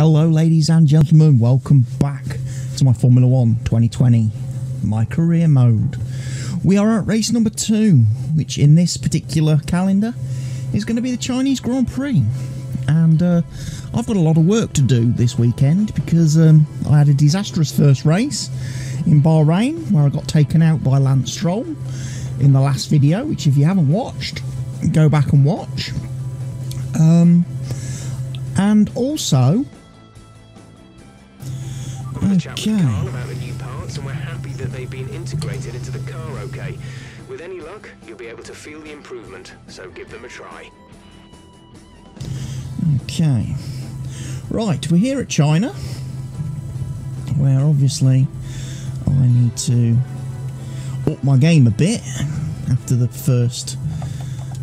Hello ladies and gentlemen, welcome back to my Formula 1 2020, my career mode. We are at race number 2, which in this particular calendar is going to be the Chinese Grand Prix. And I've got a lot of work to do this weekend because I had a disastrous first race in Bahrain where I got taken out by Lance Stroll in the last video, which if you haven't watched, go back and watch. And also, okay. Chat with Carl about the new parts, and we're happy that they've been integrated into the car. Okay, with any luck, you'll be able to feel the improvement. So give them a try. Okay, right, we're here at China, where obviously I need to up my game a bit after the first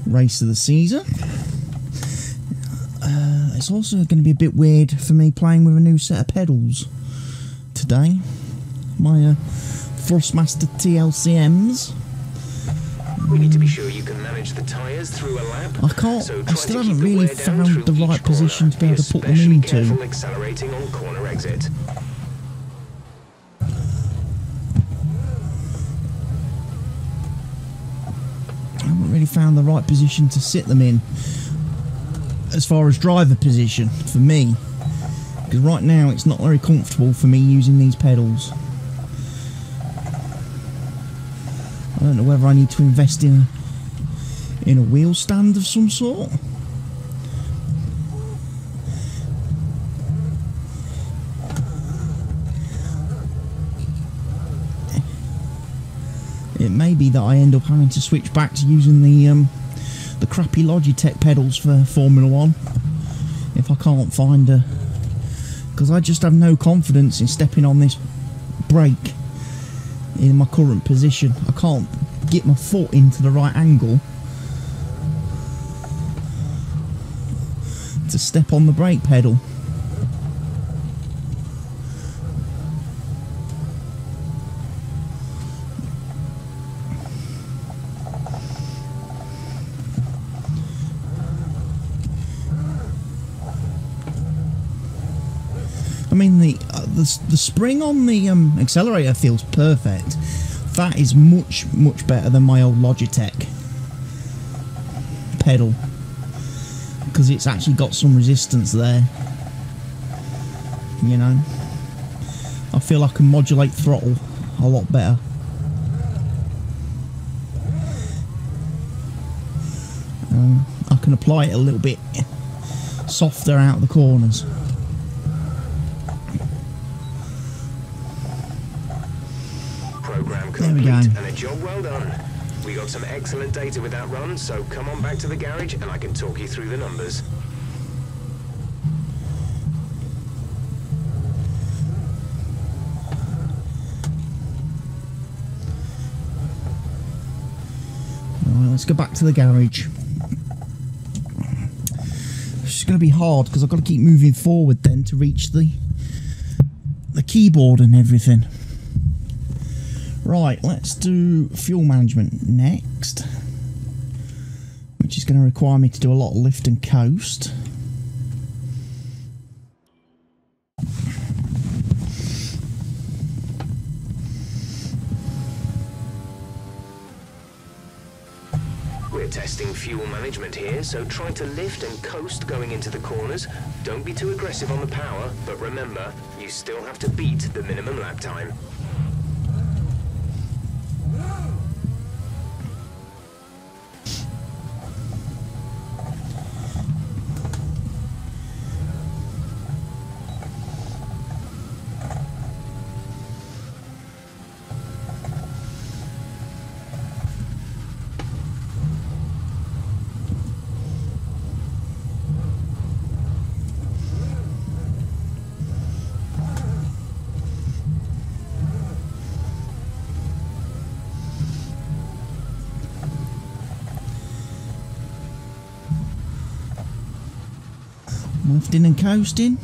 race of the season. It's also going to be a bit weird for me playing with a new set of pedals today. My Force Master TLCMs. We need to be sure you can manage the tyres through a lap. I can't. So I still haven't really found the right position to be able to put them into. Accelerating on corner exit. I haven't really found the right position to sit them in, as far as driver position for me, because right now it's not very comfortable for me using these pedals. I don't know whether I need to invest in a wheel stand of some sort. It may be that I end up having to switch back to using the crappy Logitech pedals for Formula 1 if I can't find her, because I just have no confidence in stepping on this brake in my current position. I can't get my foot into the right angle to step on the brake pedal. I mean, the spring on the accelerator feels perfect. That is much better than my old Logitech pedal, because it's actually got some resistance there, you know. I feel I can modulate throttle a lot better. I can apply it a little bit softer out the corners. There we go. And a job well done. We got some excellent data with that run, so come on back to the garage and I can talk you through the numbers. Alright, let's go back to the garage. It's going to be hard because I've got to keep moving forward then to reach the keyboard and everything. Right, let's do fuel management next, which is going to require me to do a lot of lift and coast. We're testing fuel management here, so try to lift and coast going into the corners. Don't be too aggressive on the power, but remember, you still have to beat the minimum lap time. Lifting and coasting.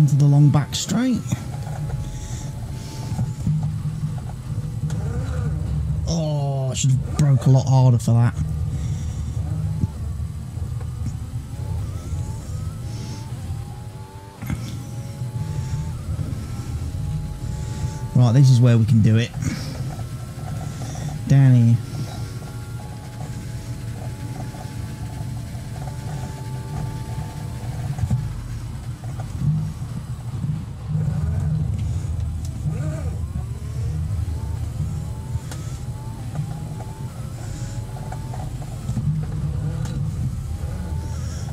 onto the long back straight. Oh, I should have broke a lot harder for that. Right, this is where we can do it. Down here.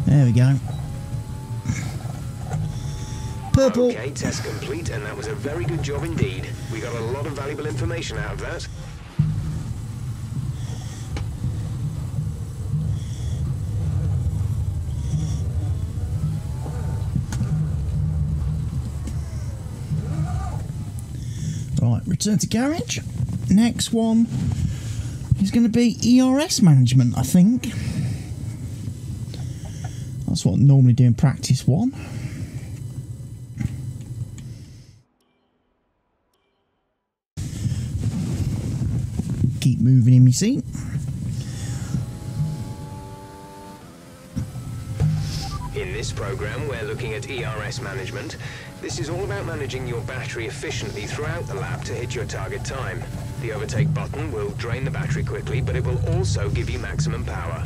There we go. Purple. Okay, test complete, and that was a very good job indeed. We got a lot of valuable information out of that. Right, return to garage. Next one is going to be ERS management, I think. That's what I normally do in practice one. Keep moving in my seat. In this program, we're looking at ERS management. This is all about managing your battery efficiently throughout the lap to hit your target time. The overtake button will drain the battery quickly, but it will also give you maximum power.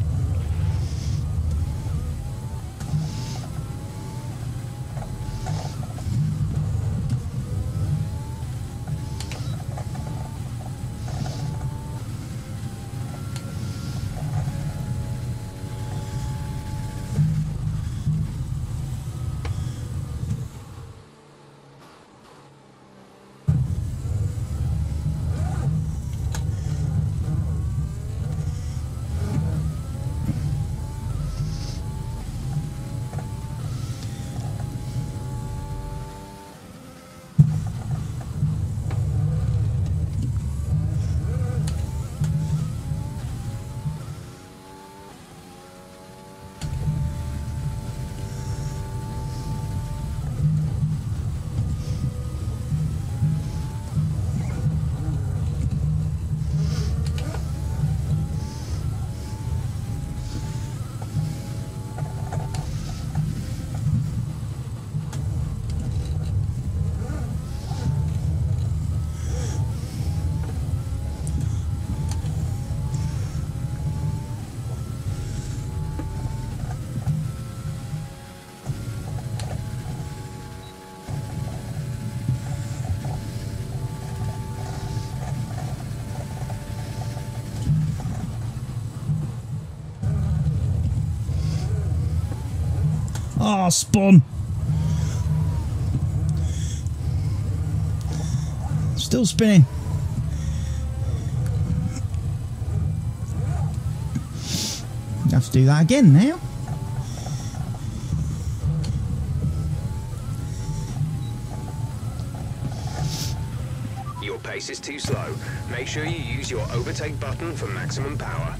Oh, spun. Still spinning. Have to do that again now. Your pace is too slow. Make sure you use your overtake button for maximum power.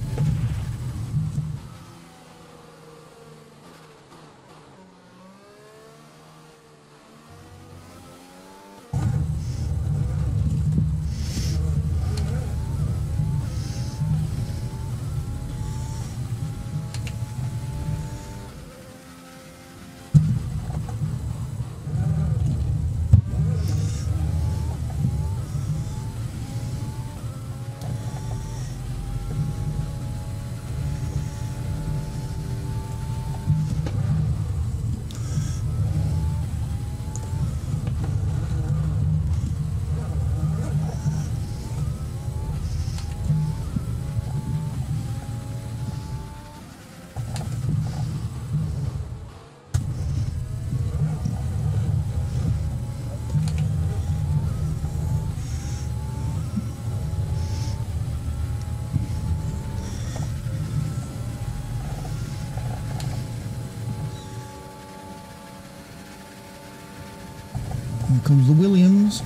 Comes the Williams.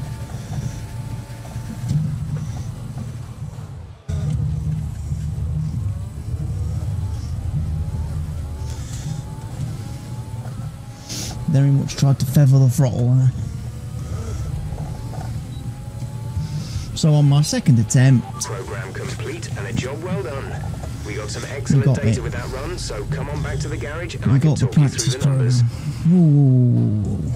very much tried to feather the throttle. So on my second attempt... Program complete and a job well done. We got some excellent data with that run, so come on back to the garage and I can talk you through the numbers. Ooh.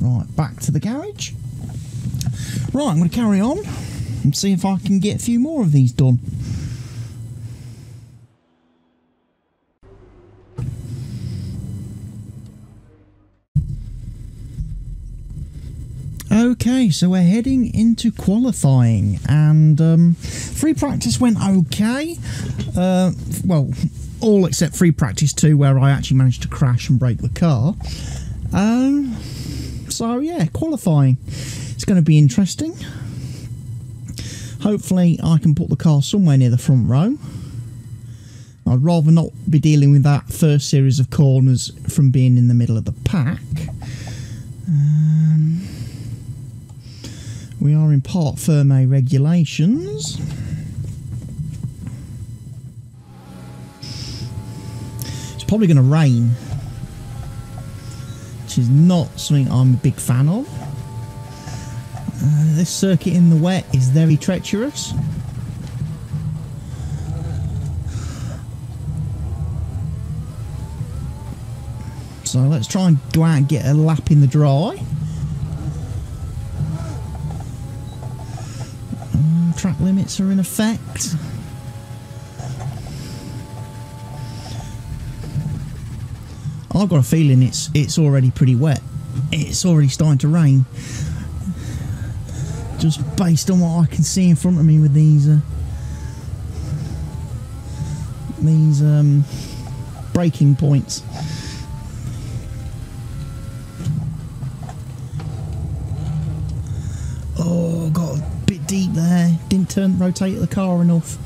Right, back to the garage. Right, I'm going to carry on and see if I can get a few more of these done. Okay, so we're heading into qualifying, and free practice went okay. Well, all except free practice 2, where I actually managed to crash and break the car. So yeah, qualifying, it's going to be interesting. Hopefully I can put the car somewhere near the front row. I'd rather not be dealing with that first series of corners from being in the middle of the pack. We are in part Ferme regulations. It's probably going to rain, which is not something I'm a big fan of. This circuit in the wet is very treacherous. So let's try and go out and get a lap in the dry. Track limits are in effect. I've got a feeling it's already pretty wet. It's already starting to rain, just based on what I can see in front of me with these braking points. Oh, got a bit deep there. Didn't rotate the car enough.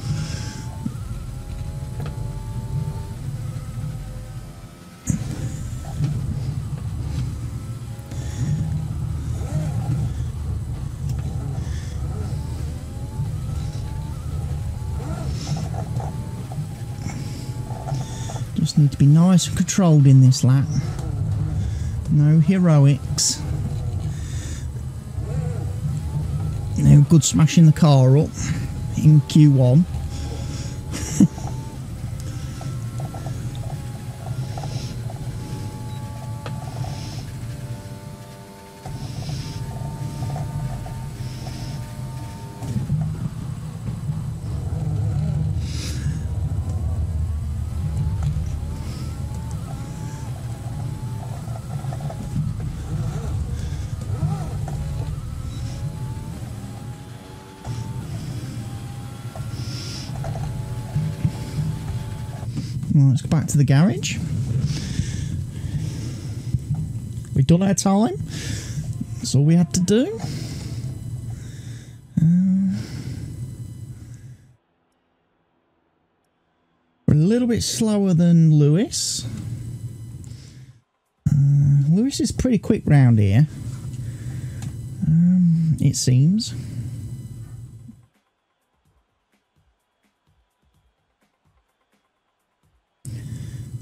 Need to be nice and controlled in this lap. No heroics. No good smashing the car up in Q1. Let's go back to the garage. We've done our time. That's all we had to do. We're a little bit slower than Lewis. Lewis is pretty quick round here, it seems.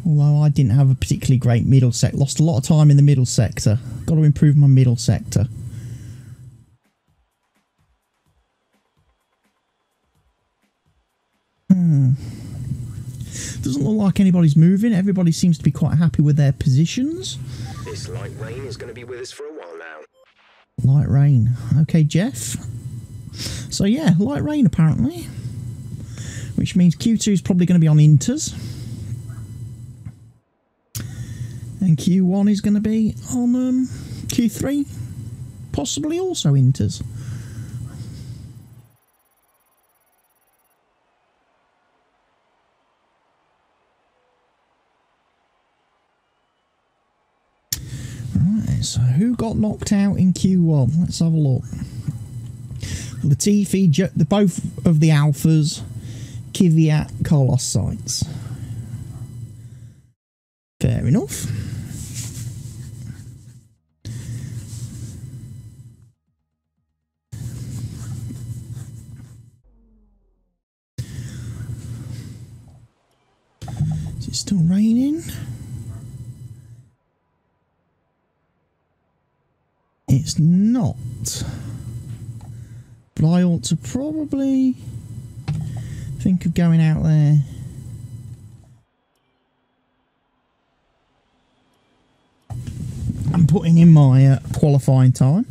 Although I didn't have a particularly great middle sector. Lost a lot of time in the middle sector. Got to improve my middle sector. Doesn't look like anybody's moving. Everybody seems to be quite happy with their positions. This light rain is going to be with us for a while now. Light rain. Okay, Jeff. So yeah, light rain apparently. Which means Q2 is probably going to be on inters. And Q1 is going to be on Q3, possibly also inters. Right, so who got knocked out in Q1? Let's have a look. Latifi, both of the Alphas, Kvyat, Carlos Sainz. Fair enough. it's still raining. It's not. But I ought to probably think of going out there. I'm putting in my qualifying time.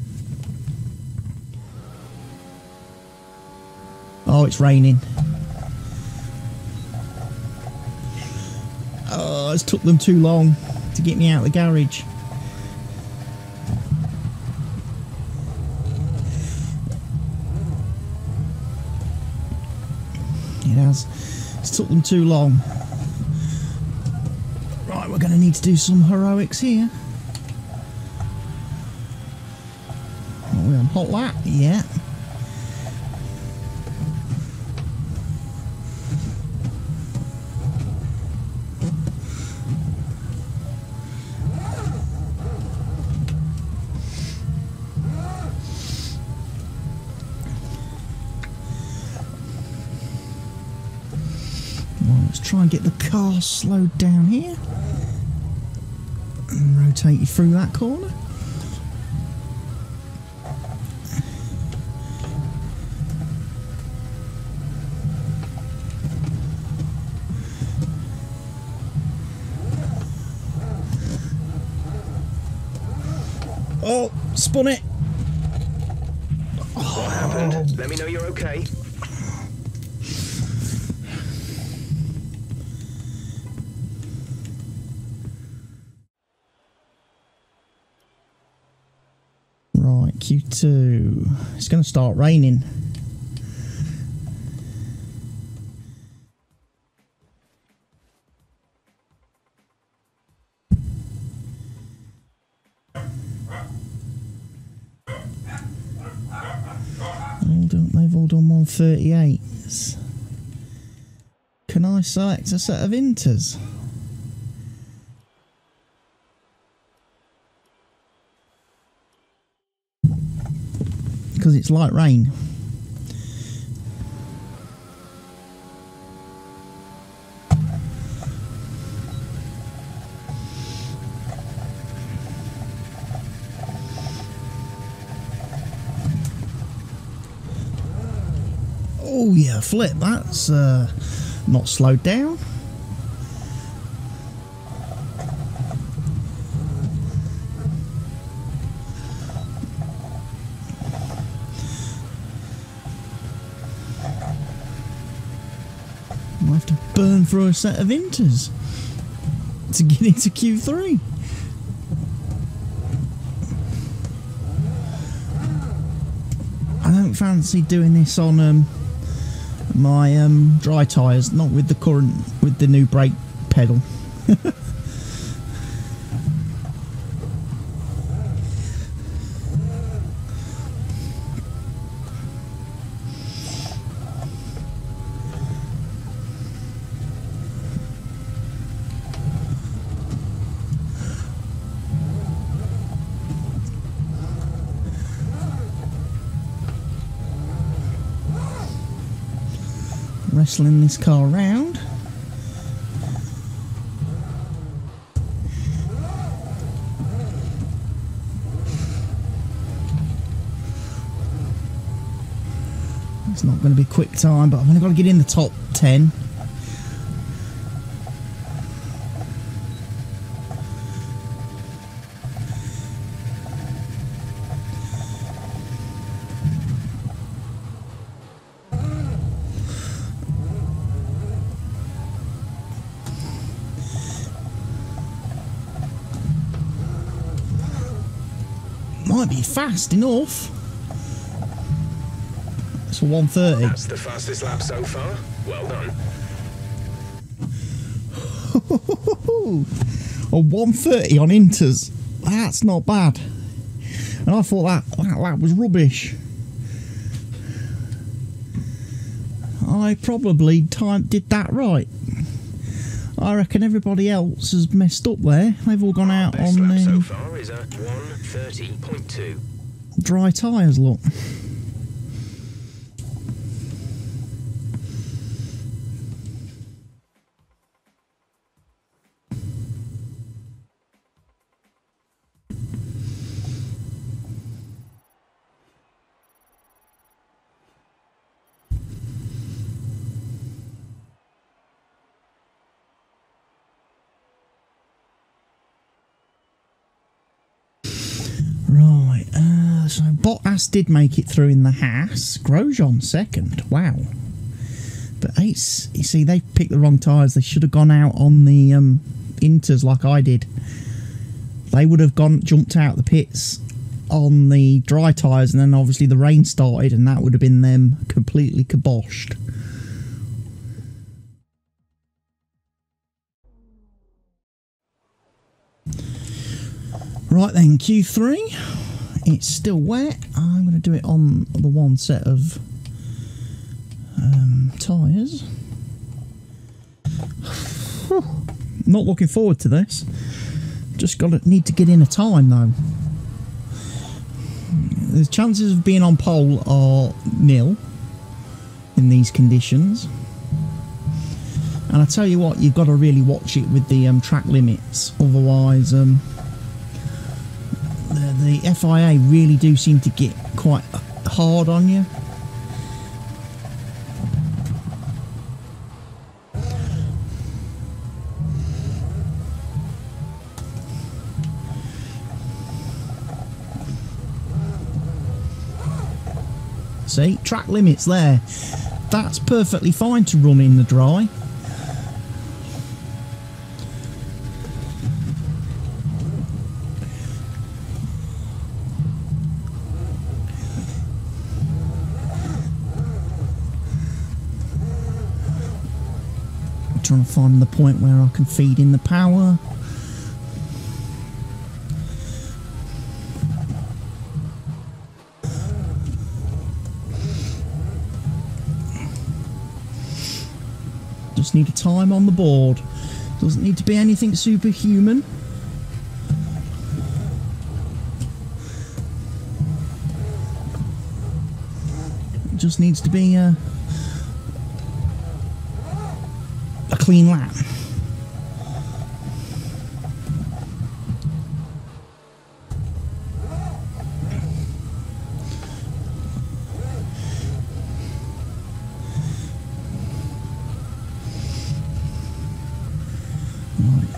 Oh, it's raining. Oh, it's took them too long to get me out of the garage. It has. It's took them too long. Right, we're going to need to do some heroics here. Are we on hot lap? Yeah. Try and get the car slowed down here and rotate you through that corner. Oh, spun it. What happened? Let me know you're okay. Q2. It's going to start raining. They've all done 138s. Can I select a set of inters? Because it's light rain. Oh yeah, flip, that's not slowed down. Burn through a set of inters to get into Q3. I don't fancy doing this on my dry tyres, not with the current, with the new brake pedal. Wrestling this car around. It's not going to be quick time, but I've only got to get in the top 10. Be fast enough. It's a 130. That's the fastest lap so far. Well done. A 130 on inters. That's not bad. And I thought that lap was rubbish. I probably did that right. I reckon everybody else has messed up there. They've all gone out on the so far is at 130.2. Dry tyres, look. Bottas did make it through in the Haas. Grosjean second. Wow. But it's, you see, they picked the wrong tyres. They should have gone out on the Inters like I did. They would have jumped out the pits on the dry tyres, and then obviously the rain started, and that would have been them completely kiboshed. Right then, Q3. It's still wet. I'm going to do it on the one set of tyres. Not looking forward to this. Just need to get in a time though. The chances of being on pole are nil in these conditions. And I tell you what, you've got to really watch it with the track limits. Otherwise, the FIA really do seem to get quite hard on you. See, track limits there. That's perfectly fine to run in the dry. I'm trying to find the point where I can feed in the power. Need a time on the board. Doesn't need to be anything superhuman. It just needs to be a clean lap.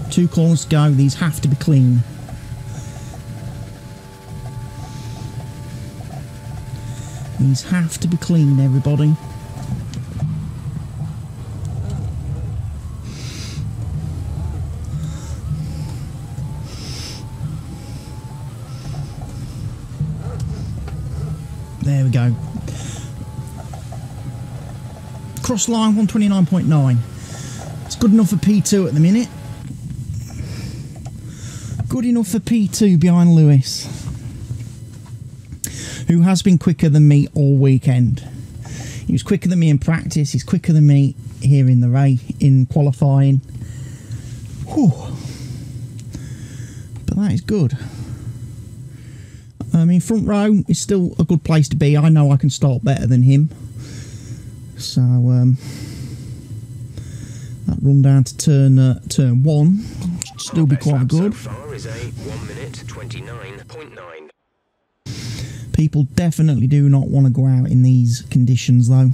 Two corners to go, these have to be clean. These have to be clean, everybody. There we go. Cross line 129.9. It's good enough for P2 at the minute. Good enough for P2 behind Lewis, who has been quicker than me all weekend. He was quicker than me in practice. He's quicker than me here in the race, in qualifying. Whew. But that is good. I mean, front row is still a good place to be. I know I can start better than him. So that run down to turn one. Still be quite good. So far is a 1:29.9. People definitely do not want to go out in these conditions though.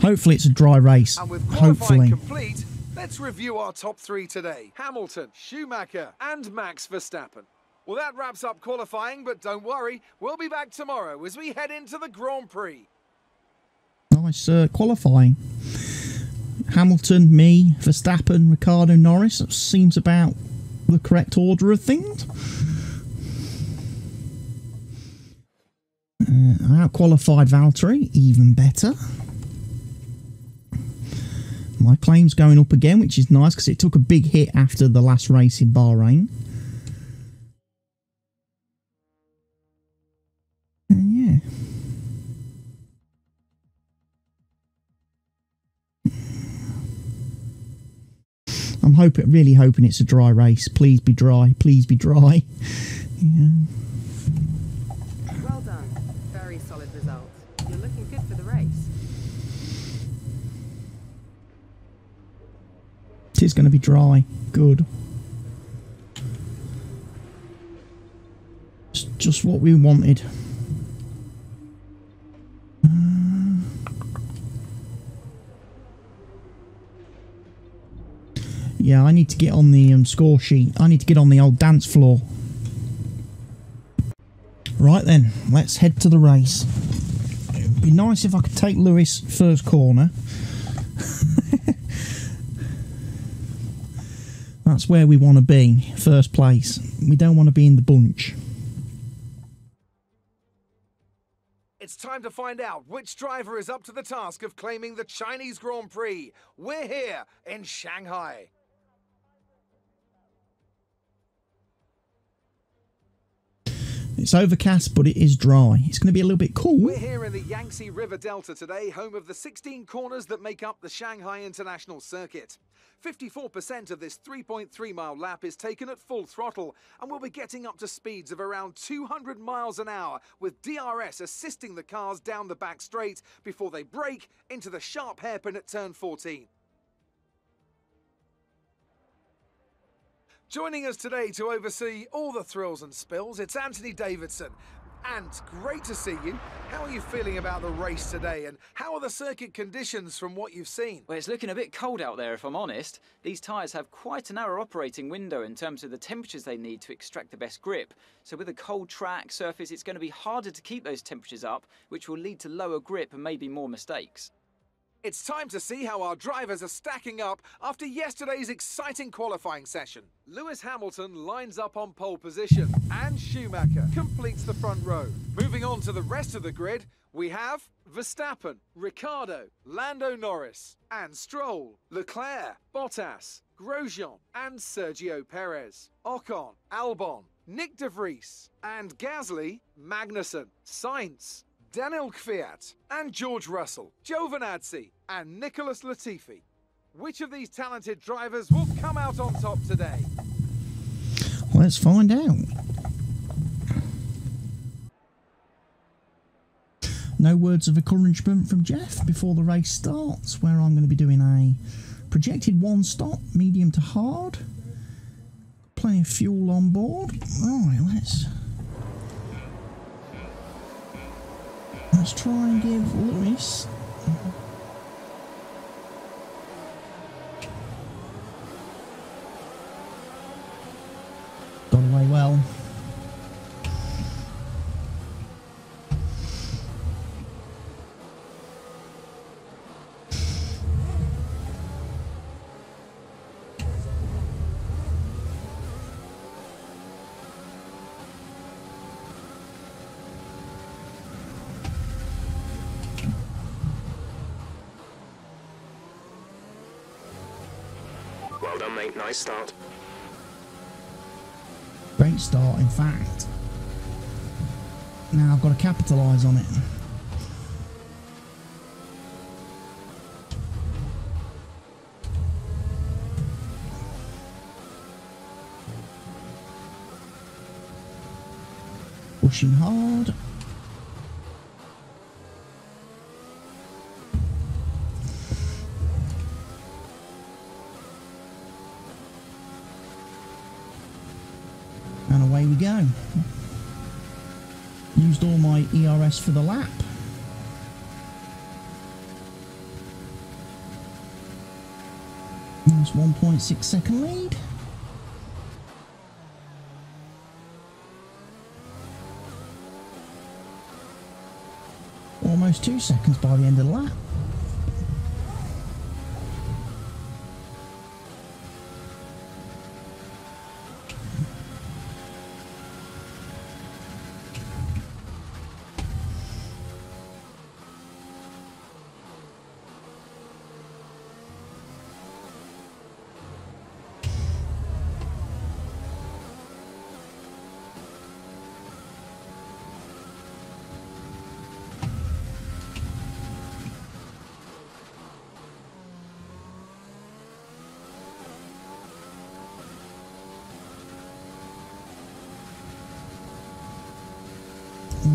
Hopefully it's a dry race. And with qualifying complete, let's review our top three today. Hamilton, Schumacher and Max Verstappen. Well, that wraps up qualifying, but don't worry, we'll be back tomorrow as we head into the Grand Prix. Nice qualifying. Hamilton, me, Verstappen, Ricciardo, Norris. That seems about the correct order of things. I out-qualified Valtteri, even better. My claim's going up again, which is nice because it took a big hit after the last race in Bahrain. I'm really hoping it's a dry race. Please be dry. Please be dry. Yeah. Well done. Very solid result. You're looking good for the race. It is going to be dry. Good. It's just what we wanted. yeah, I need to get on the score sheet. I need to get on the old dance floor. Right then, let's head to the race. It would be nice if I could take Lewis first corner. That's where we want to be, first place. We don't want to be in the bunch. It's time to find out which driver is up to the task of claiming the Chinese Grand Prix. We're here in Shanghai. It's overcast, but it is dry. It's going to be a little bit cool. We're here in the Yangtze River Delta today, home of the 16 corners that make up the Shanghai International Circuit. 54% of this 3.3-mile lap is taken at full throttle, and we'll be getting up to speeds of around 200 miles an hour, with DRS assisting the cars down the back straight before they brake into the sharp hairpin at turn 14. Joining us today to oversee all the thrills and spills, it's Anthony Davidson. Ant, great to see you. How are you feeling about the race today, and how are the circuit conditions from what you've seen? Well, it's looking a bit cold out there, if I'm honest. These tyres have quite a narrow operating window in terms of the temperatures they need to extract the best grip. So with a cold track surface, it's going to be harder to keep those temperatures up, which will lead to lower grip and maybe more mistakes. It's time to see how our drivers are stacking up after yesterday's exciting qualifying session. Lewis Hamilton lines up on pole position, and Schumacher completes the front row. Moving on to the rest of the grid, we have Verstappen, Ricciardo, Lando Norris, and Stroll, Leclerc, Bottas, Grosjean, and Sergio Perez, Ocon, Albon, Nick De Vries, and Gasly, Magnussen, Sainz, Daniel Kvyat, and George Russell, Giovinazzi, and Nicholas Latifi. Which of these talented drivers will come out on top today? Let's find out. No words of encouragement from Jeff before the race starts, where I'm going to be doing a projected one stop, medium to hard. Plenty of fuel on board. Right, Let's try and give Lewis got away well. Well done, mate. Nice start. Great start, in fact. Now I've got to capitalise on it. Pushing hard. Go. Used all my ERS for the lap. Nice 1.6 second lead. Almost 2 seconds by the end of the lap.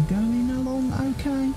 Going along okay.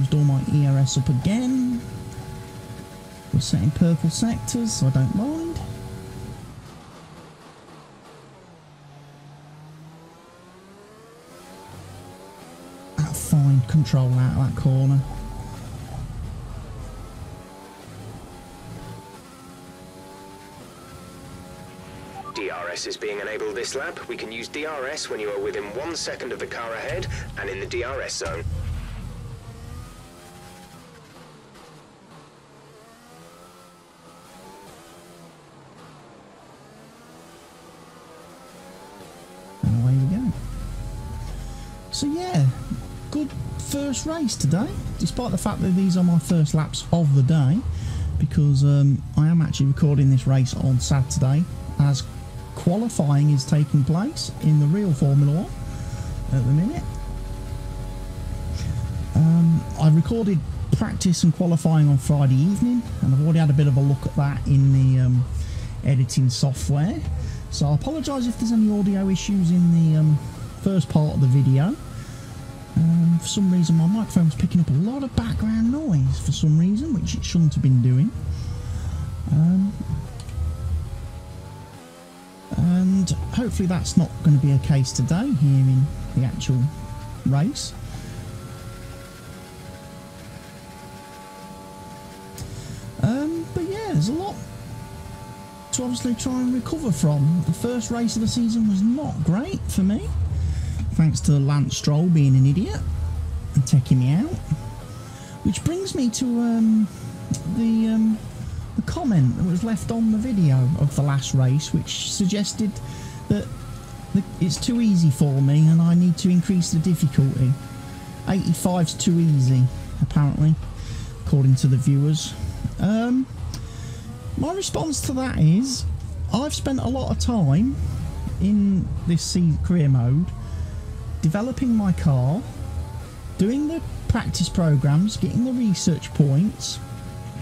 used all my ERS up again. We're set in purple sectors, so I don't mind. That fine control out of that corner. DRS is being enabled this lap. We can use DRS when you are within 1 second of the car ahead and in the DRS zone. And away we go. So yeah, good first race today, despite the fact that these are my first laps of the day, because I am actually recording this race on Saturday as qualifying is taking place in the real Formula 1 at the minute. I recorded practice and qualifying on Friday evening, and I've already had a bit of a look at that in the editing software. So I apologise if there's any audio issues in the first part of the video. For some reason my microphone was picking up a lot of background noise for some reason, which it shouldn't have been doing. And hopefully that's not going to be a case today here in the actual race. But yeah, there's a lot to obviously try and recover from. The first race of the season was not great for me, thanks to Lance Stroll being an idiot and taking me out. Which brings me to the comment that was left on the video of the last race, which suggested that it's too easy for me and I need to increase the difficulty. 85's too easy, apparently, according to the viewers. My response to that is, I've spent a lot of time in this career mode developing my car, doing the practice programs, getting the research points,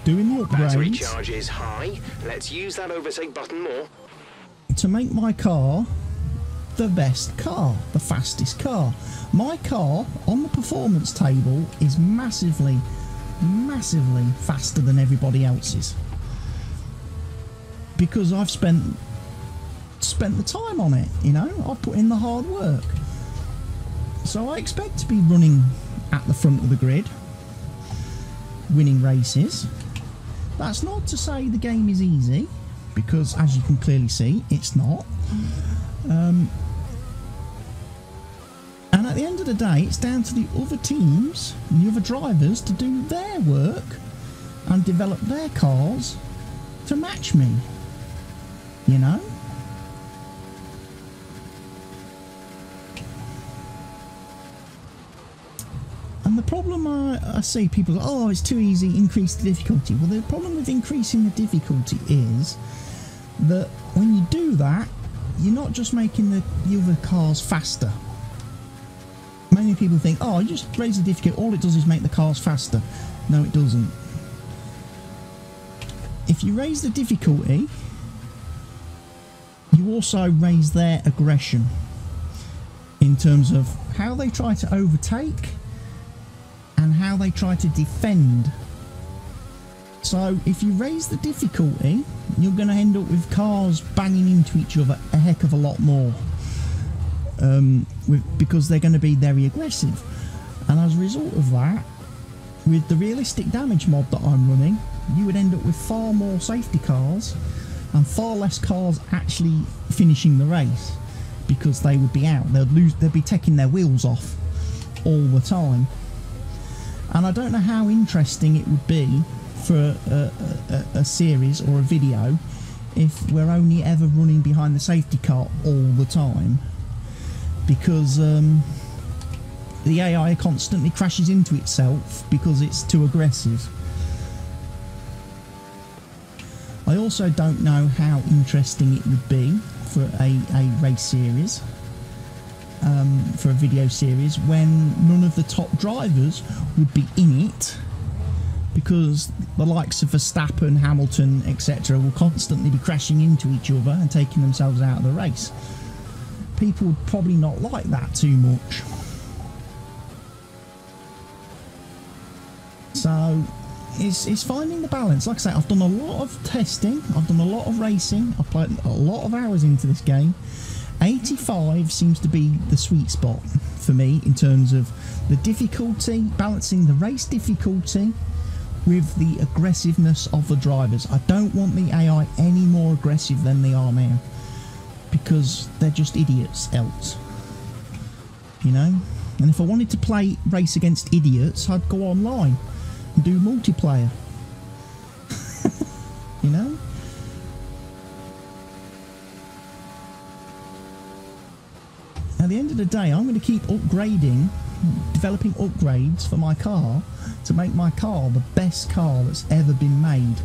doing the upgrades. Battery charge is high. Let's use that overtake button more to make my car the best car, the fastest car. My car on the performance table is massively faster than everybody else's because I've spent the time on it. You know, I've put in the hard work, so I expect to be running at the front of the grid, winning races. That's not to say the game is easy, because as you can clearly see, it's not. And at the end of the day, it's down to the other teams and the other drivers to do their work and develop their cars to match me, you know? And the problem I see people go, oh, it's too easy, increase the difficulty. Well, the problem with increasing the difficulty is that when you do that, you're not just making the other cars faster. Many people think, oh, you just raise the difficulty, all it does is make the cars faster. No, it doesn't. If you raise the difficulty, you also raise their aggression in terms of how they try to overtake and how they try to defend. So if you raise the difficulty, you're going to end up with cars banging into each other a heck of a lot more, because they're going to be very aggressive. And as a result of that, with the realistic damage mod that I'm running, you would end up with far more safety cars and far less cars actually finishing the race, because they would be out. They'd be taking their wheels off all the time. And I don't know how interesting it would be for a series or a video if we're only ever running behind the safety car all the time, because the AI constantly crashes into itself because it's too aggressive. I also don't know how interesting it would be for a race series, for a video series, when none of the top drivers would be in it, because the likes of Verstappen, Hamilton, etc. will constantly be crashing into each other and taking themselves out of the race. People would probably not like that too much. it's finding the balance. Like I say, I've done a lot of testing, I've done a lot of racing, I've played a lot of hours into this game. 85 seems to be the sweet spot for me in terms of the difficulty, balancing the race difficulty with the aggressiveness of the drivers. I don't want the AI any more aggressive than they are now, because they're just idiots else, you know. And if I wanted to play race against idiots, I'd go online and do multiplayer. You know? At the end of the day, I'm going to keep upgrading, developing upgrades for my car to make my car the best car that's ever been made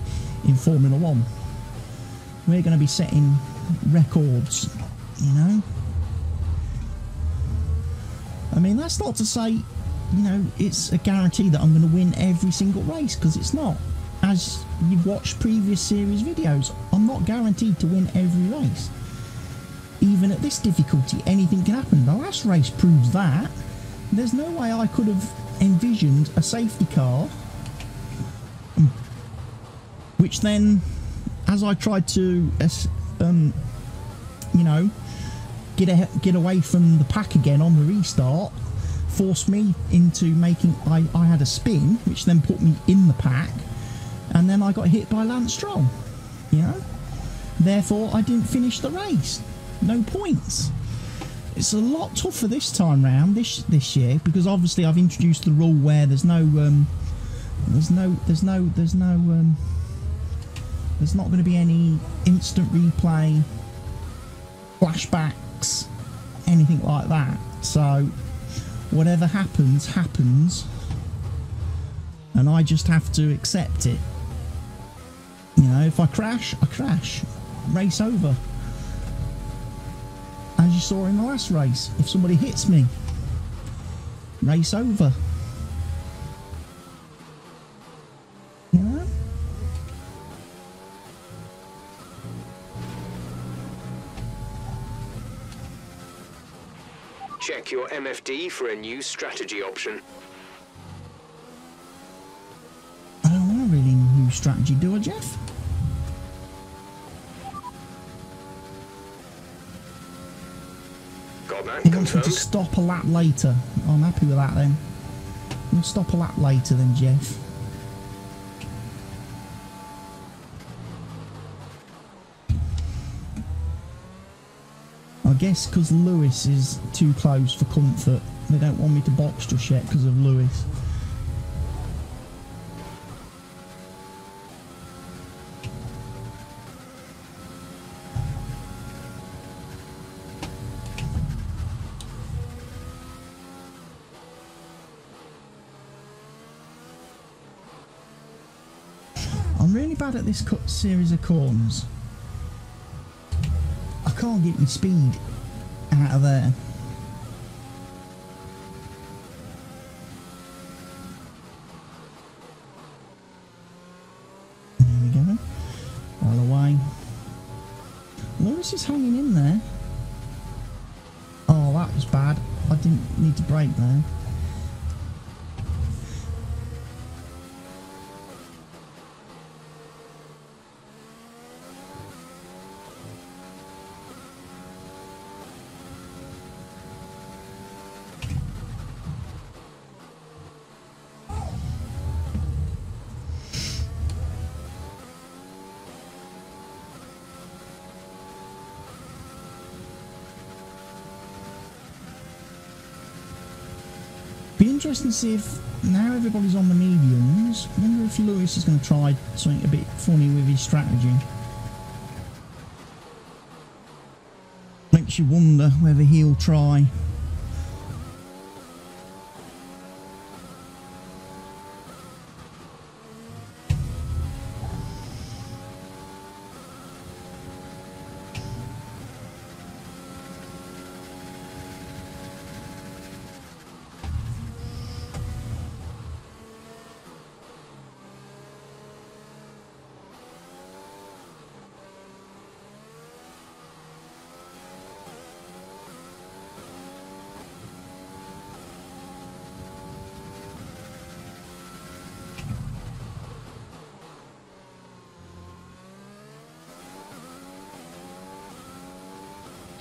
in Formula 1. We're going to be setting records, you know? I mean, that's not to say, you know, it's a guarantee that I'm going to win every single race, because it's not. As you've watched previous series videos, I'm not guaranteed to win every race. Even at this difficulty, anything can happen. The last race proves that. There's no way I could have envisioned a safety car, which then, as I tried to, you know, get away from the pack again on the restart, forced me into making, I had a spin, which then put me in the pack, and then I got hit by Lance Stroll, you know. Therefore I didn't finish the race, no points. It's a lot tougher this time round, this year, because obviously I've introduced the rule where there's not going to be any instant replay, flashback, anything like that. So whatever happens, happens, and I just have to accept it, you know. If I crash, I crash. Race over. As you saw in the last race, if somebody hits me, race over, you know. Check your MFD for a new strategy option. I don't want a really new strategy, do I, Jeff? Got that. It wants me to stop a lap later. I'm happy with that then. We'll stop a lap later then, Jeff. I guess because Lewis is too close for comfort. They don't want me to box just yet because of Lewis. I'm really bad at this series of corners. I can't get my speed out of there. There we go. All away. Lewis is hanging in there. Oh, that was bad. I didn't need to brake there. Interesting to see if now everybody's on the mediums. I wonder if Lewis is going to try something a bit funny with his strategy. Makes you wonder whether he'll try.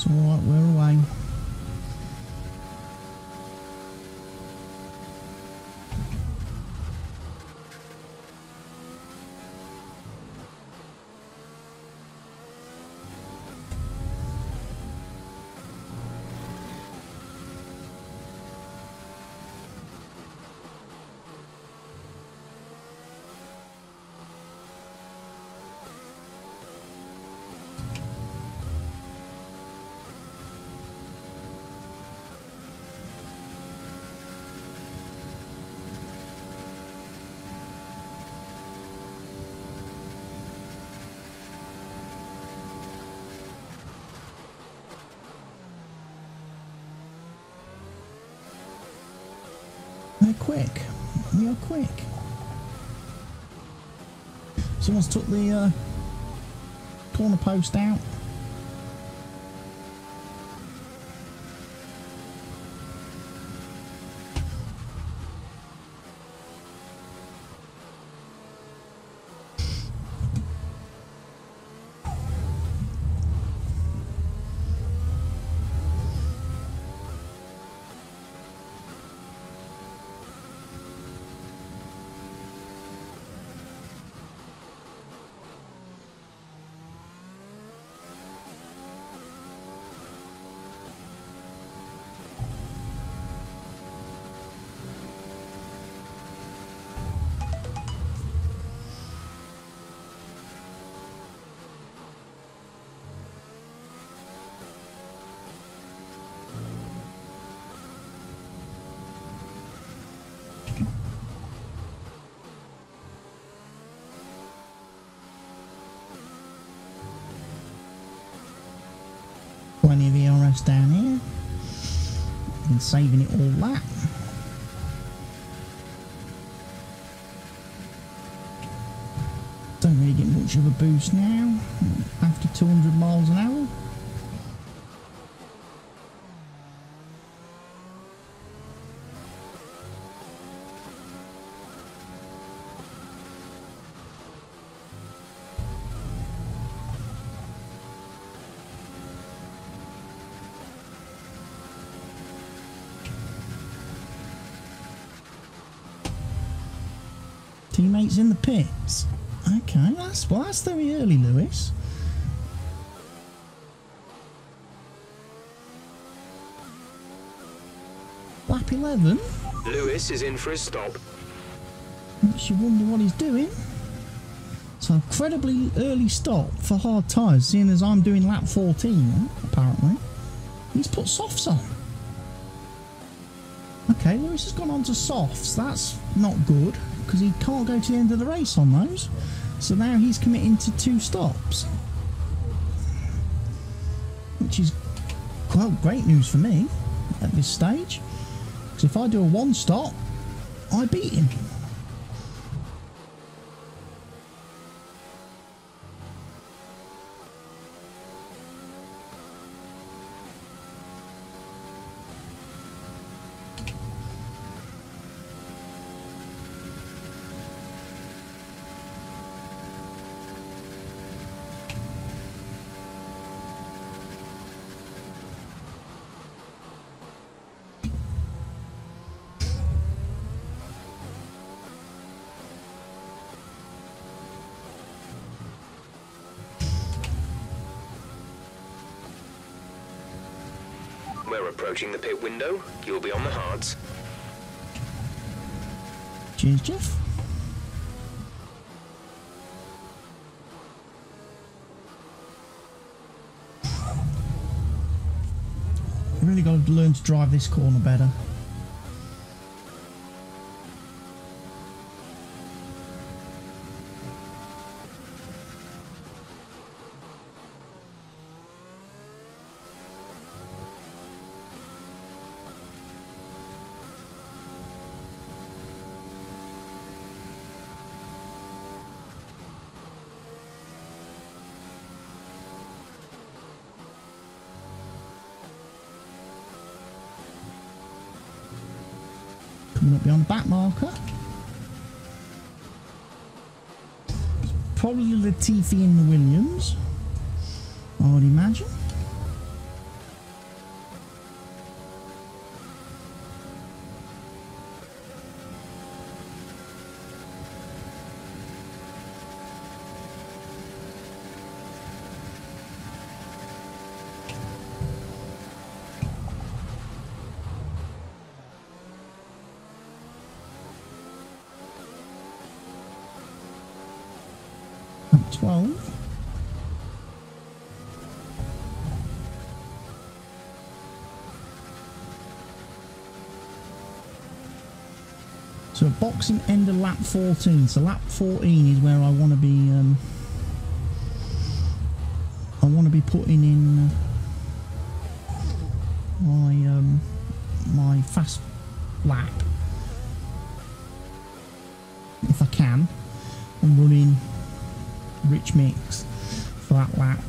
So we're away. Quick, we are quick. Someone's took the corner post out. Plenty of ERS down here, and saving it all that. Don't really get much of a boost now, after 200 miles an hour. Teammates in the pits. Okay, that's very early, Lewis. Lap 11. Lewis is in for a stop. Makes you wonder what he's doing. It's an incredibly early stop for hard tyres, seeing as I'm doing lap 14, apparently. He's put softs on. Okay, Lewis has gone on to softs. That's not good, because he can't go to the end of the race on those. So now he's committing to two stops, which is, well, great news for me at this stage, because if I do a one stop, I beat him. We're approaching the pit window. You'll be on the hards. Cheers, Jeff. Really got to learn to drive this corner better. Not beyond the back marker. Probably Latifi in the Williams, I would imagine. 12. So boxing end of lap 14. So lap 14 is where I want to be. I want to be putting in my fast lap if I can. I'm running rich mix for that lap.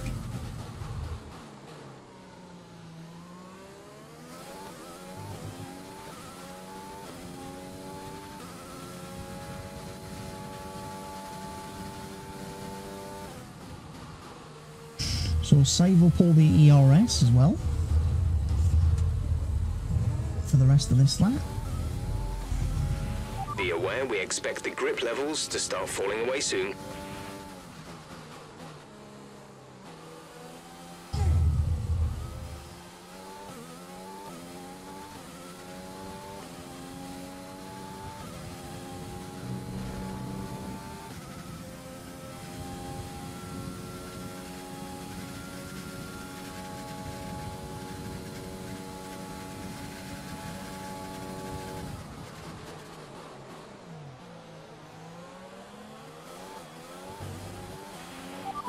So we'll save up all the ERS as well for the rest of this lap. Be aware we expect the grip levels to start falling away soon.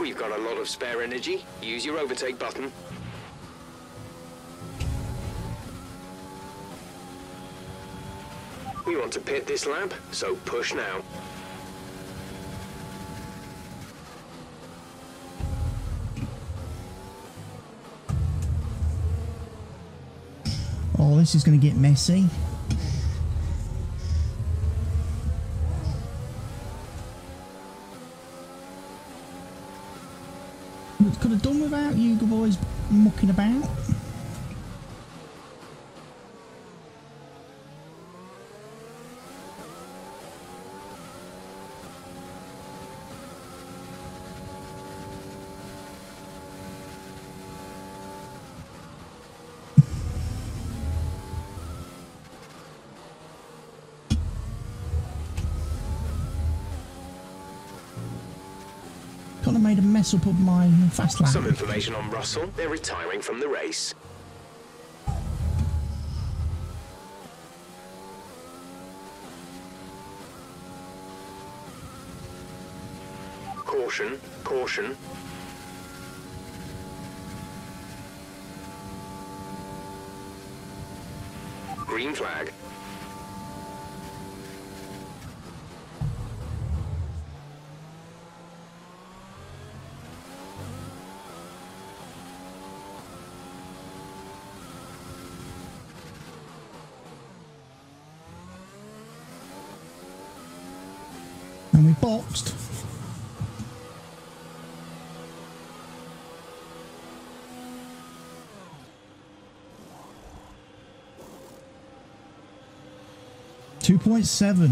You've got a lot of spare energy. Use your overtake button. We want to pit this lap, so push now. Oh, this is going to get messy. Could have done without you boys mucking about. Made a mess up of my fast lap. Some information on Russell. They're retiring from the race. Caution, caution. Green flag. And we boxed. $2.7.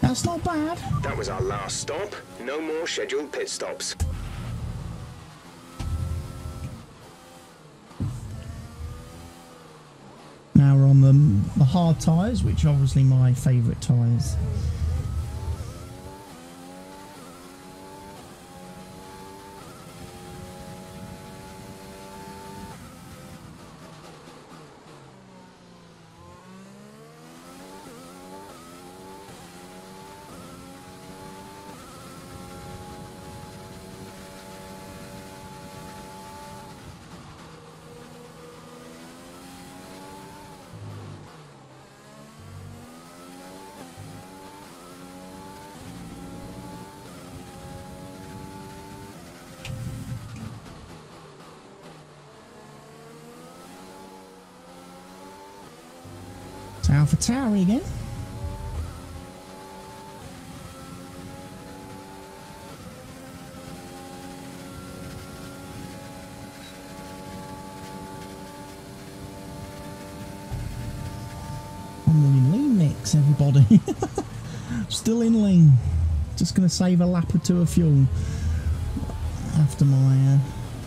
That's not bad. That was our last stop. No more scheduled pit stops. The hard tyres, which are obviously my favourite tyres. Alpha Tower again. I'm running lean mix, everybody. Still in lean. Just going to save a lap or two of fuel after my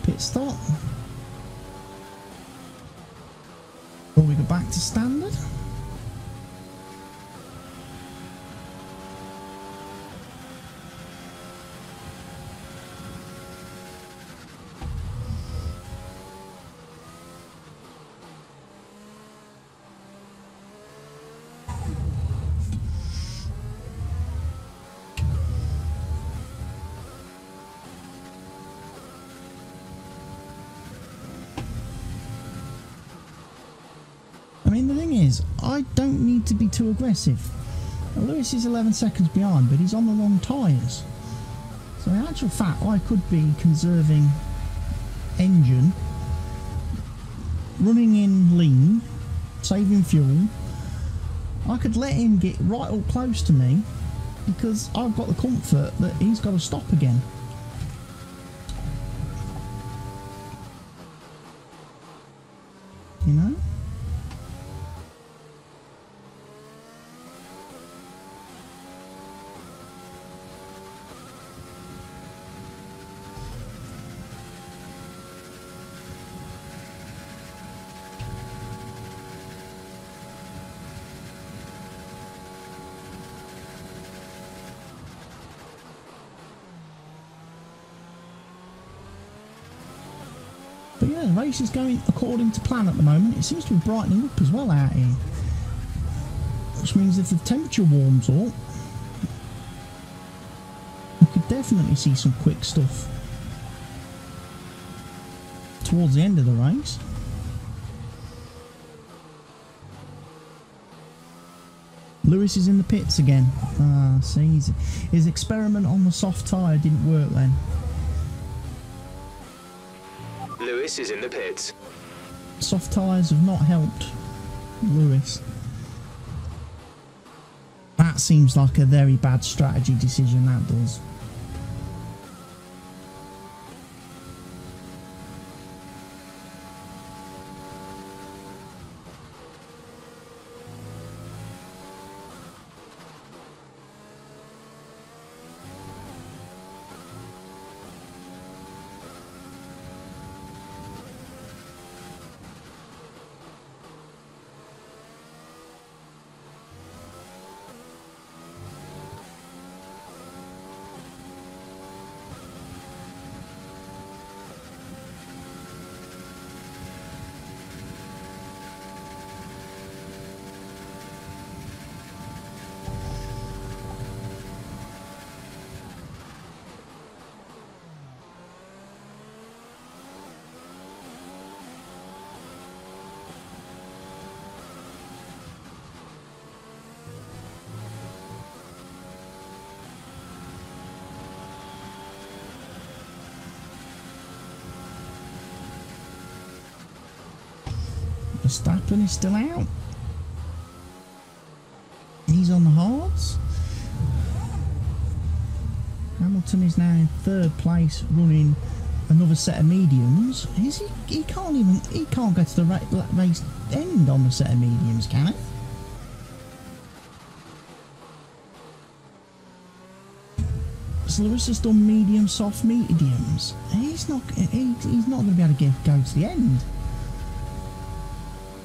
pit stop. to standard? I mean, the thing is, I don't need to be too aggressive. Now, Lewis is 11 seconds behind, but he's on the long tyres. So in actual fact, I could be conserving engine, running in lean, saving fuel. I could let him get right up close to me because I've got the comfort that he's got to stop again. You know? But yeah, the race is going according to plan at the moment. It seems to be brightening up as well out here. Which means if the temperature warms up, we could definitely see some quick stuff towards the end of the race. Lewis is in the pits again. Ah, see, his experiment on the soft tyre didn't work then. Lewis is in the pits. Soft tyres have not helped Lewis. That seems like a very bad strategy decision, that does. Verstappen is still out. He's on the hards. Hamilton is now in third place, running another set of mediums. Is he? He can't go to the race end on the set of mediums, can he? So Lewis has done medium, soft, mediums. He's not going to be able to go to the end.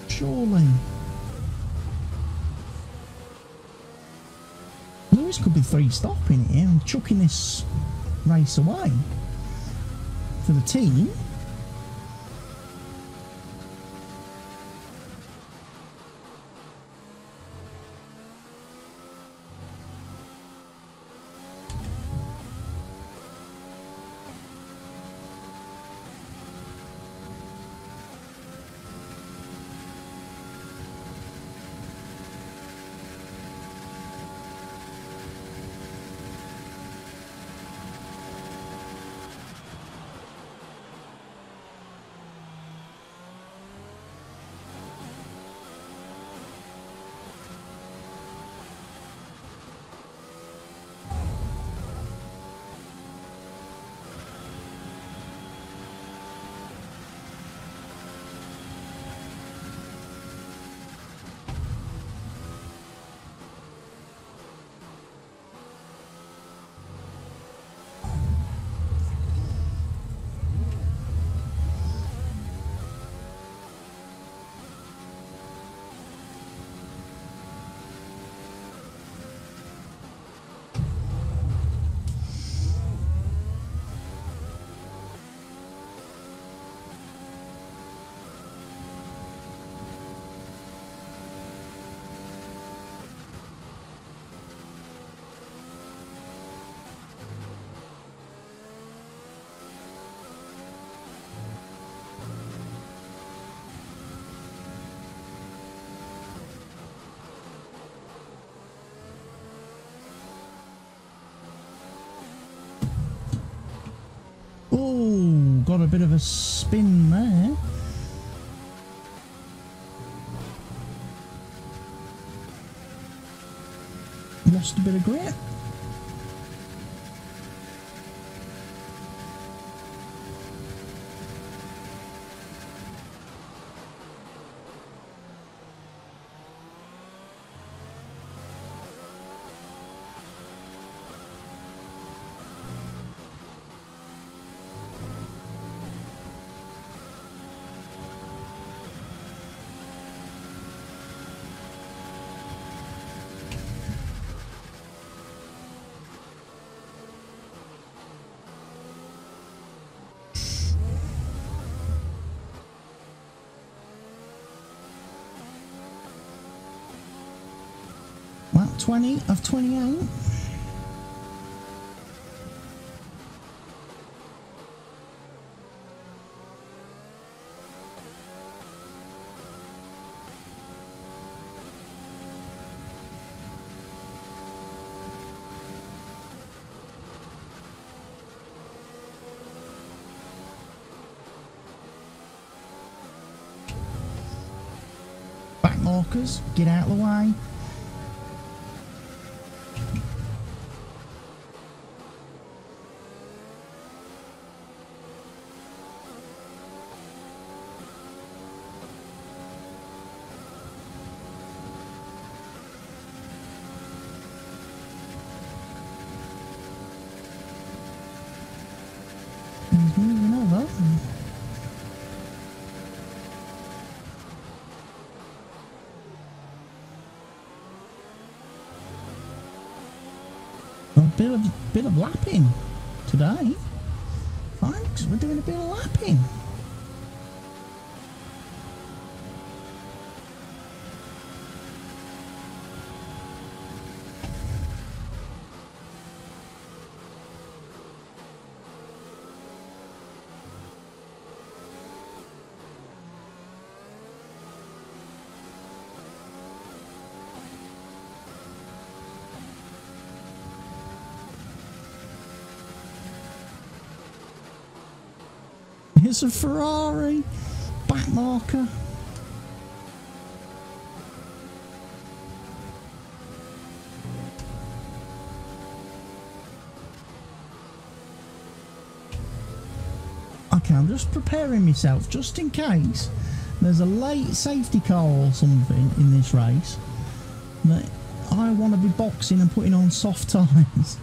Surely. Lewis could be three-stopping here and chucking this race away for the team. got a bit of a spin there. Lost a bit of grip. Well, 20 of 28. Back markers, get out of the way. Bit of lapping today. Thanks, we're doing a bit of lapping. It's a Ferrari back marker. Okay, I'm just preparing myself just in case there's a late safety car or something in this race that I want to be boxing and putting on soft tyres.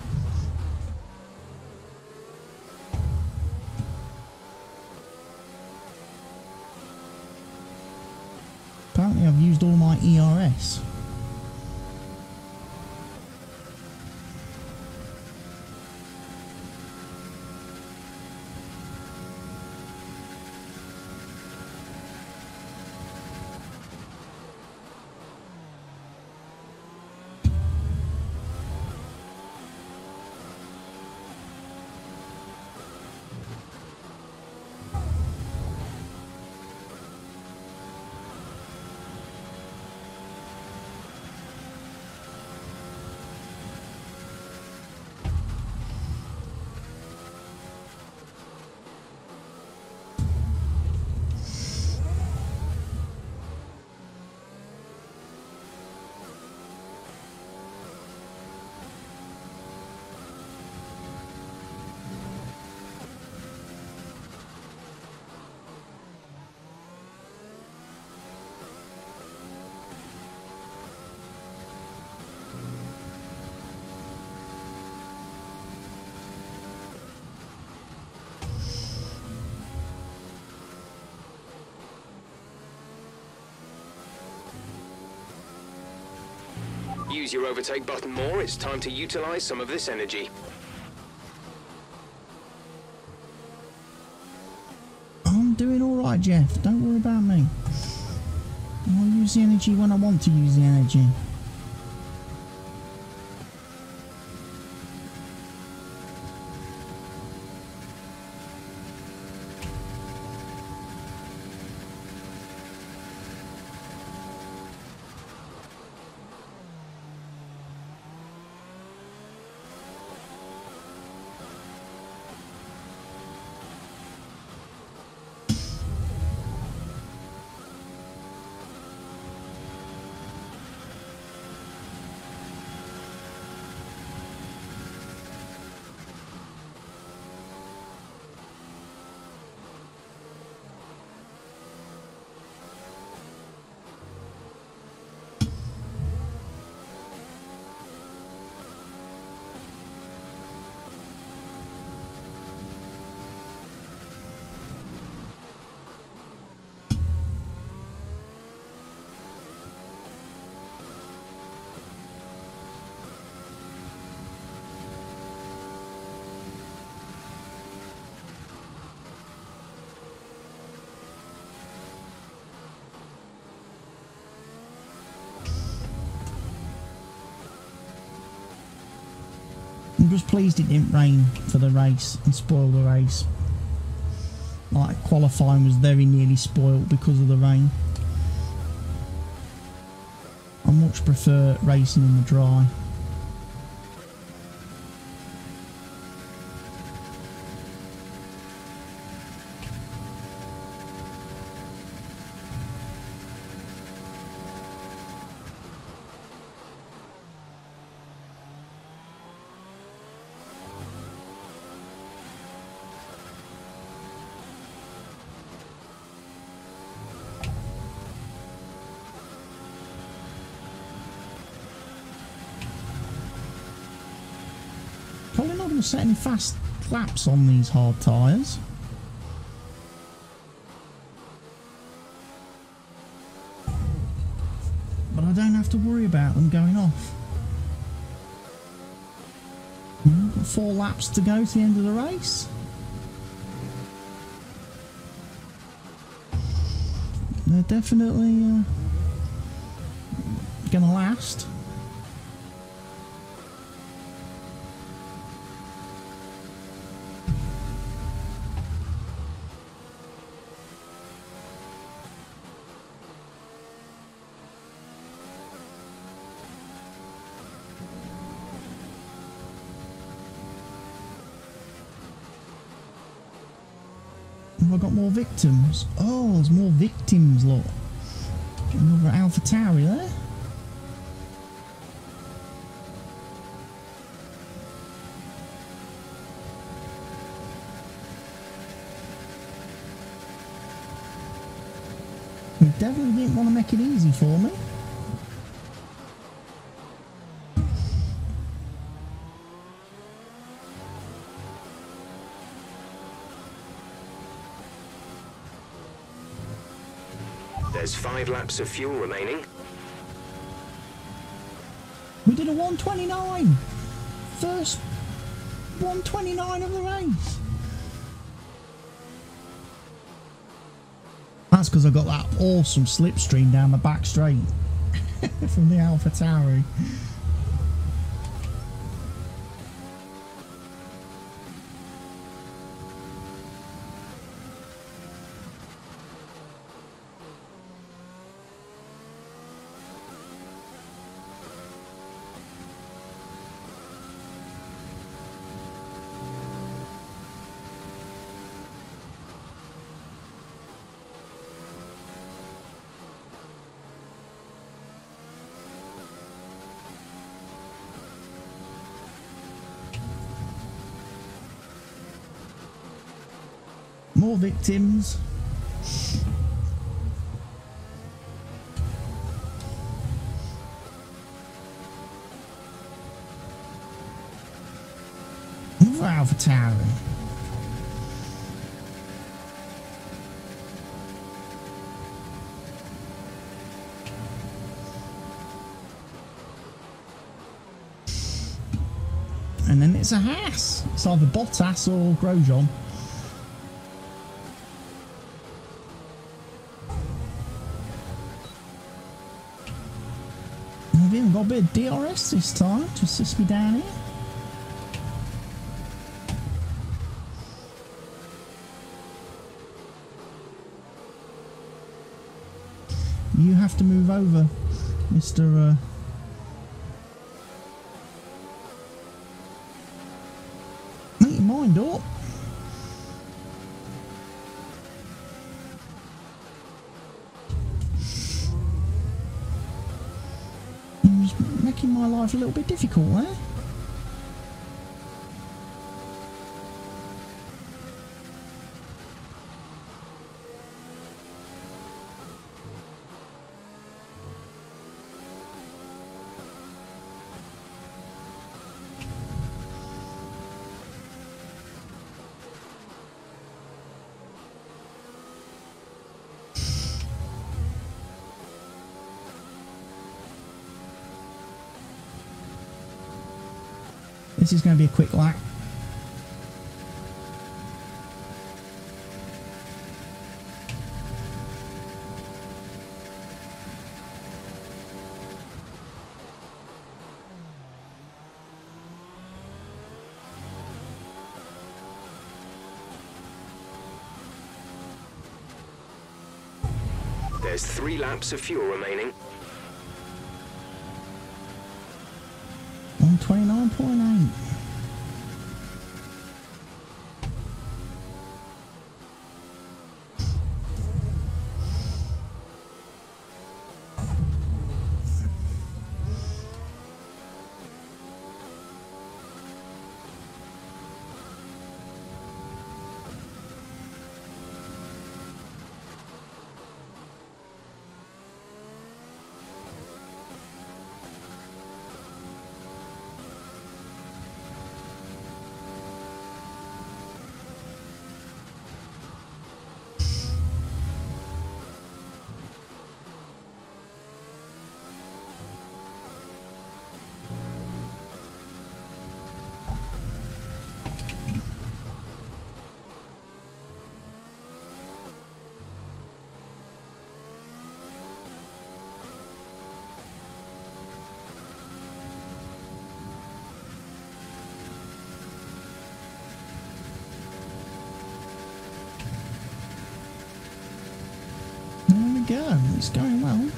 I've used all my ERS. Use your overtake button more, it's time to utilize some of this energy. I'm doing alright, Jeff, don't worry about me. I'll use the energy when I want to use the energy. was pleased it didn't rain for the race and spoil the race. Like, qualifying was very nearly spoiled because of the rain. I much prefer racing in the dry. Set any fast laps on these hard tyres. But I don't have to worry about them going off. I've got 4 laps to go to the end of the race. They're definitely going to last. I've got more victims. Oh, there's more victims, look. Another Alpha Tauri there. He definitely didn't want to make it easy for me. There's 5 laps of fuel remaining. We did a 129. First 129 of the race. That's because I got that awesome slipstream down the back straight from the Alpha Tauri. More victims. Another Alpha Tauri. And then it's a Haas. It's either Bottas or Grosjean. Got a bit of DRS this time to assist me down here. You have to move over, Mr. Make your mind up. My life a little bit difficult there. This is going to be a quick lap. There's 3 laps of fuel remaining. 129.9. Yeah, it's going well.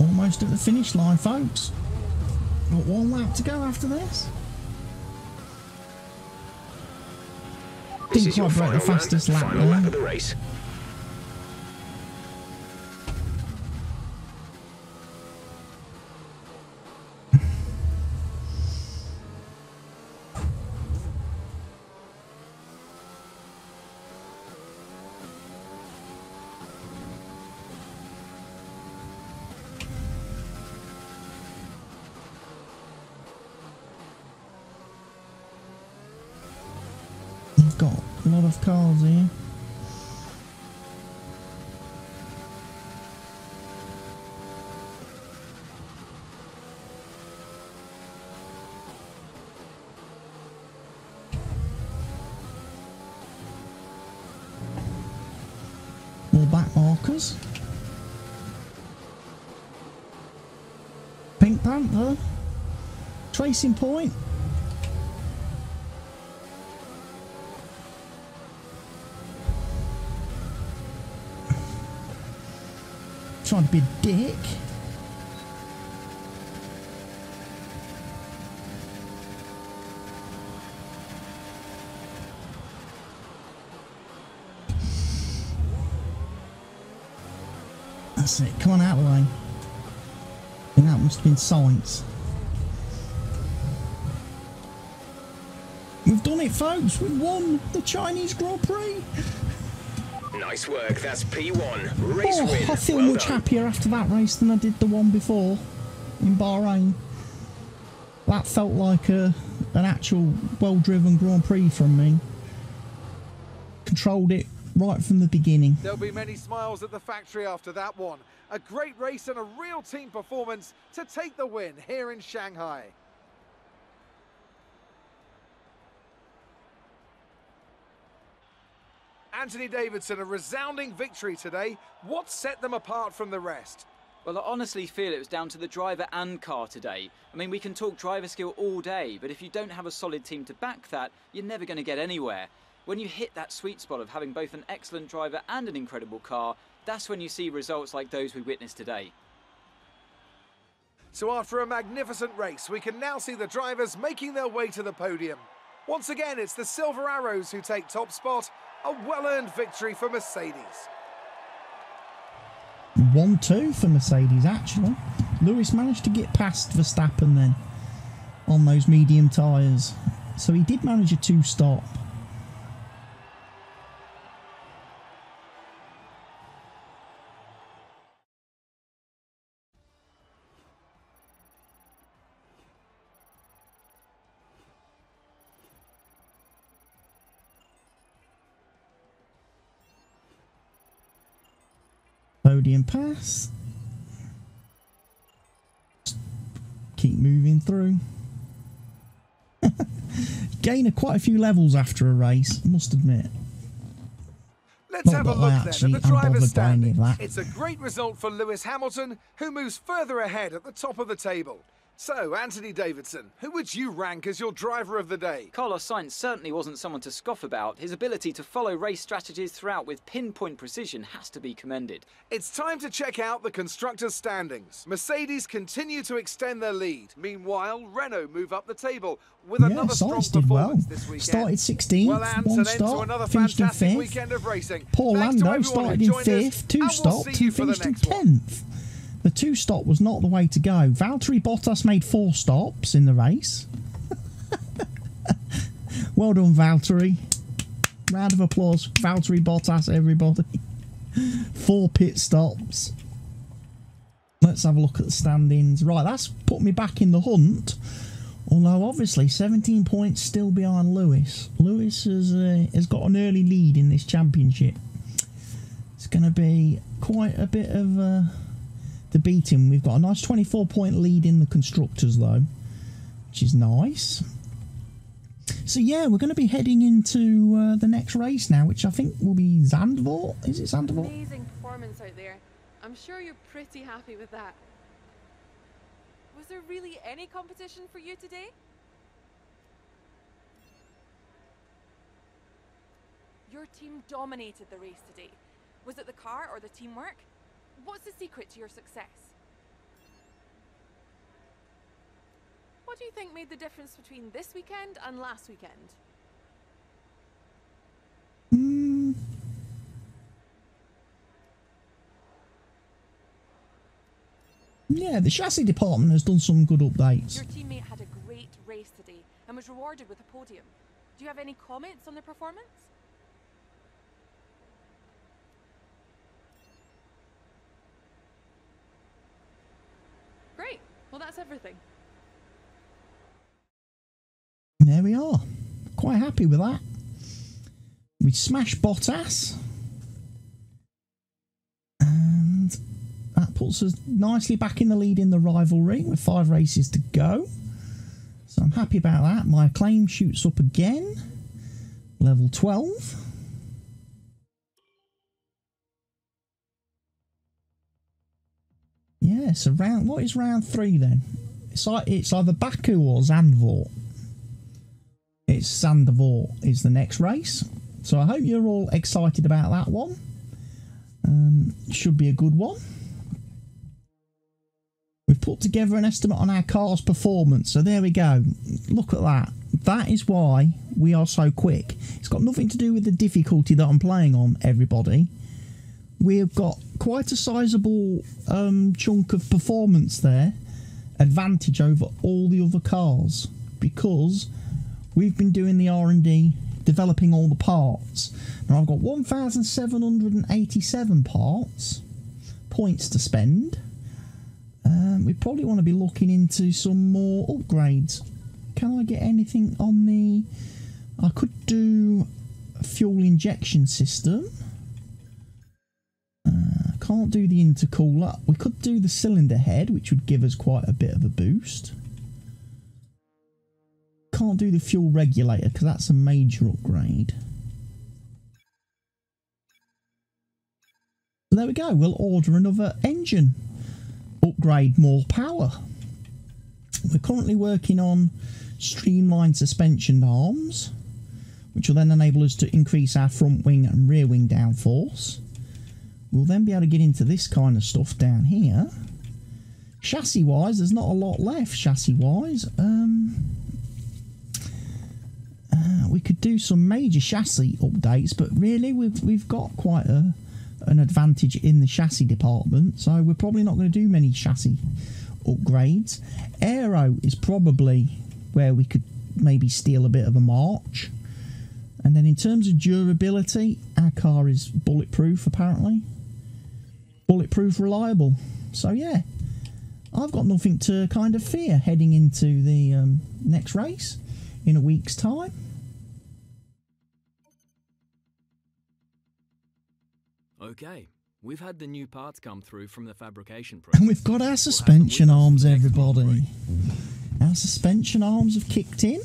Almost at the finish line, folks. Not 1 lap to go after this. Didn't quite break the fastest lap of the race. Cars here. More back markers. Pink Panther. Tracing point. Trying to be a dick. That's it. Come on out of the way. And that must have been Sainz. We've done it, folks. We've won the Chinese Grand Prix. Nice work, that's P1. Race win. I feel much happier after that race than I did the one before in Bahrain. That felt like an actual well-driven Grand Prix from me. Controlled it right from the beginning. There'll be many smiles at the factory after that one. A great race and a real team performance to take the win here in Shanghai. Anthony Davidson, a resounding victory today. What set them apart from the rest? Well, I honestly feel it was down to the driver and car today. I mean, we can talk driver skill all day, but if you don't have a solid team to back that, you're never going to get anywhere. When you hit that sweet spot of having both an excellent driver and an incredible car, that's when you see results like those we witnessed today. So after a magnificent race, we can now see the drivers making their way to the podium. Once again, it's the Silver Arrows who take top spot. A well-earned victory for Mercedes. 1-2 for Mercedes, actually. Lewis managed to get past Verstappen then on those medium tyres. So he did manage a 2-stop. Podium pass. Just keep moving through. Gain of quite a few levels after a race, I must admit. Let's have a look then at the driver's standing. It's a great result for Lewis Hamilton, who moves further ahead at the top of the table. So, Anthony Davidson, who would you rank as your driver of the day? Carlos Sainz certainly wasn't someone to scoff about. His ability to follow race strategies throughout with pinpoint precision has to be commended. It's time to check out the constructors' standings. Mercedes continue to extend their lead. Meanwhile, Renault move up the table with another Sainz strong performance this weekend. Started 16th, one start, finished in 5th. Weekend of racing. Poor Lando started in 5th, two stop, two finished in 10th. The two-stop was not the way to go. Valtteri Bottas made 4 stops in the race. Well done, Valtteri. Round of applause. Valtteri Bottas, everybody. 4 pit stops. Let's have a look at the standings. Right, that's put me back in the hunt. Although, obviously, 17 points still behind Lewis. Lewis has got an early lead in this championship. It's going to be quite a bit of a... The beating. We've got a nice 24-point lead in the constructors, though, which is nice. So, yeah, we're going to be heading into the next race now, which I think will be Zandvoort. Is it Zandvoort? Amazing performance out there. I'm sure you're pretty happy with that. Was there really any competition for you today? Your team dominated the race today. Was it the car or the teamwork? What's the secret to your success? What do you think made the difference between this weekend and last weekend? Yeah, the chassis department has done some good updates. Your teammate had a great race today and was rewarded with a podium. Do you have any comments on the performance? Great. Well, that's everything. There we are. Quite happy with that. We smashed Bottas. And that puts us nicely back in the lead in the rivalry with 5 races to go. So I'm happy about that. My acclaim shoots up again. Level 12. Yeah, so round, what is round 3 then? It's either Baku or Zandvoort. It's Zandvoort is the next race. So I hope you're all excited about that one. Should be a good one. We've put together an estimate on our car's performance. So there we go. Look at that. That is why we are so quick. It's got nothing to do with the difficulty that I'm playing on, everybody. We've got quite a sizable chunk of performance there, advantage over all the other cars, because we've been doing the R&D, developing all the parts. Now I've got 1,787 parts, points to spend. We probably want to be looking into some more upgrades. Can I get anything on the... I could do a fuel injection system. Can't do the intercooler. We could do the cylinder head, which would give us quite a bit of a boost. Can't do the fuel regulator because that's a major upgrade. There we go. We'll order another engine. Upgrade more power. We're currently working on streamlined suspension arms, which will then enable us to increase our front wing and rear wing downforce. We'll then be able to get into this kind of stuff down here. Chassis-wise, there's not a lot left chassis-wise. We could do some major chassis updates, but really we've got quite an advantage in the chassis department, so we're probably not going to do many chassis upgrades. Aero is probably where we could maybe steal a bit of a march. And then in terms of durability, our car is bulletproof, apparently. Bulletproof reliable. So yeah, I've got nothing to kind of fear heading into the next race in a week's time. Okay, we've had the new parts come through from the fabrication process. And we've got our suspension arms, everybody. Our suspension arms have kicked in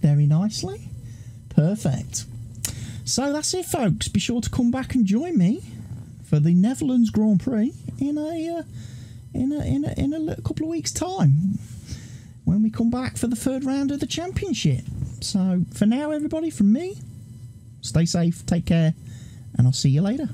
very nicely. Perfect. So that's it, folks. Be sure to come back and join me for the Netherlands Grand Prix in a couple of weeks' time. when we come back for the third round of the championship. So for now, everybody, from me, stay safe, take care, and I'll see you later.